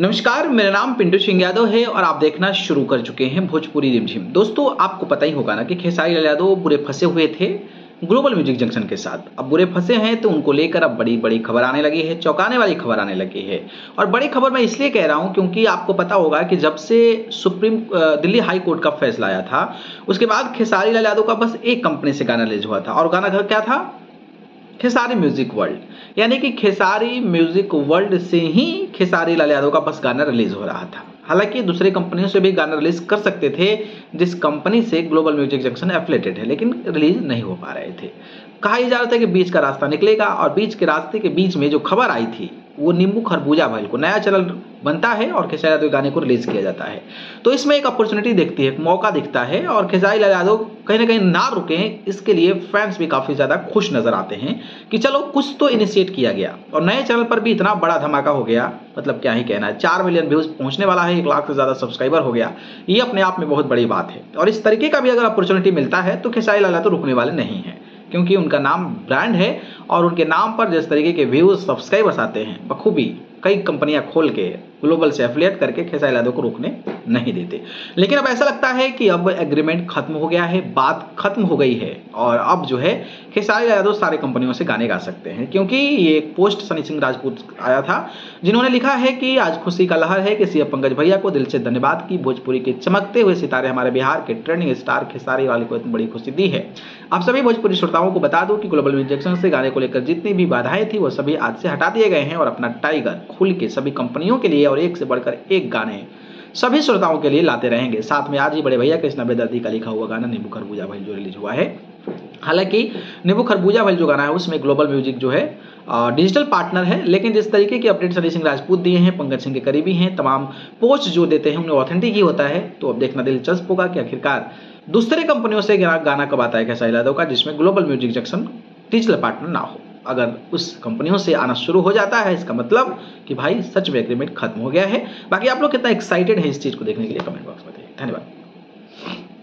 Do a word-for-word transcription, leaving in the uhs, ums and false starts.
नमस्कार, मेरा नाम पिंटू सिंह यादव है और आप देखना शुरू कर चुके हैं भोजपुरी रिमझिम। दोस्तों, आपको पता ही होगा ना कि खेसारी लाल यादव बुरे फंसे हुए थे ग्लोबल म्यूजिक जंक्शन के साथ। अब बुरे फंसे हैं तो उनको लेकर अब बड़ी बड़ी खबर आने लगी है, चौंकाने वाली खबर आने लगी है। और बड़ी खबर मैं इसलिए कह रहा हूं क्योंकि आपको पता होगा कि जब से सुप्रीम दिल्ली हाई कोर्ट का फैसला आया था, उसके बाद खेसारी लाल यादव का बस एक कंपनी से गाना रिलीज हुआ था और गाना क्या था? Khesari music world. यानी कि खेसारी म्यूजिक वर्ल्ड से ही खेसारी लाल यादव का बस गाना रिलीज हो रहा था। हालांकि दूसरे कंपनियों से भी गाना रिलीज कर सकते थे जिस कंपनी से ग्लोबल म्यूजिक जंक्शन एफिलेटेड है, लेकिन रिलीज नहीं हो पा रहे थे। कहा ही जा रहा था कि बीच का रास्ता निकलेगा और बीच के रास्ते के बीच में जो खबर आई थी वो नींबू खरबूजा भल को नया चैनल बनता है और खेसारी लाल यादव गाने को रिलीज किया जाता है। तो इसमें एक अपॉर्चुनिटी दिखती है, एक मौका दिखता है और खेसारी लाल यादव कहीं ना कहीं ना रुके, इसके लिए फैंस भी काफी ज्यादा खुश नजर आते हैं कि चलो कुछ तो इनिशिएट किया गया। और नए चैनल पर भी इतना बड़ा धमाका हो गया, मतलब क्या ही कहना है। चार मिलियन व्यूज पहुंचने वाला है, एक लाख से ज्यादा सब्सक्राइबर हो गया, ये अपने आप में बहुत बड़ी बात है। और इस तरीके का भी अगर अपॉर्चुनिटी मिलता है तो खेसारी लाल यादव रुकने वाले नहीं है, क्योंकि उनका नाम ब्रांड है और उनके नाम पर जिस तरीके के व्यूज सब्सक्राइबर्स आते हैं, बखूबी कई कंपनियां खोल के ग्लोबल से एफिलिएट करके खेसारी लाल यादव को रुकने नहीं देते। लेकिन अब ऐसा लगता है कि अब एग्रीमेंट खत्म हो गया है, बात खत्म हो गई है और अब जो है खेसारी लाल यादव सारे कंपनियों से गाने गा सकते हैं। क्योंकि ये एक पोस्ट सनी सिंह राजपूत आया था जिन्होंने लिखा है कि आज खुशी का लहर है कि सीएम पंकज भैया को दिल से धन्यवाद की। भोजपुरी के चमकते हुए सितारे हमारे बिहार के ट्रेंडिंग स्टार खेसारी लाल को इतनी बड़ी खुशी दी है। आप सभी भोजपुरी श्रोताओं को बता दूं कि ग्लोबल इंजेक्शन से गाने को लेकर जितनी भी बाधाएं थी वो सभी आज से हटा दिए गए हैं और अपना टाइगर खुल के सभी कंपनियों के लिए और एक से बढ़कर एक गाने सभी श्रोताओं के लिए लाते रहेंगे। साथ में आज ही बड़े भैया कृष्ण वेदार्थी का लिखा हुआ गाना नींबू खरबूजा भल जो रिलीज हुआ है, हालांकि नींबू खरबूजा भल जो गाना है उसमें ग्लोबल म्यूजिक जो है डिजिटल पार्टनर है, लेकिन जिस तरीके की अपडेट सनी सिंह राजपूत दिए हैं, पंकज सिंह के करीबी हैं, तमाम पोस्ट जो देते हैं उन्हें ऑथेंटिक ही होता है। तो अब देखना दिलचस्प होगा कि आखिरकार दूसरे कंपनियों से गाना कब आता है खेसारी लाल यादव का जिसमें global music junction digital partner ना हो। अगर उस कंपनियों से आना शुरू हो जाता है इसका मतलब कि भाई सच में एग्रीमेंट खत्म हो गया है। बाकी आप लोग कितना एक्साइटेड है इस चीज को देखने के लिए कमेंट बॉक्स में बताइए। धन्यवाद।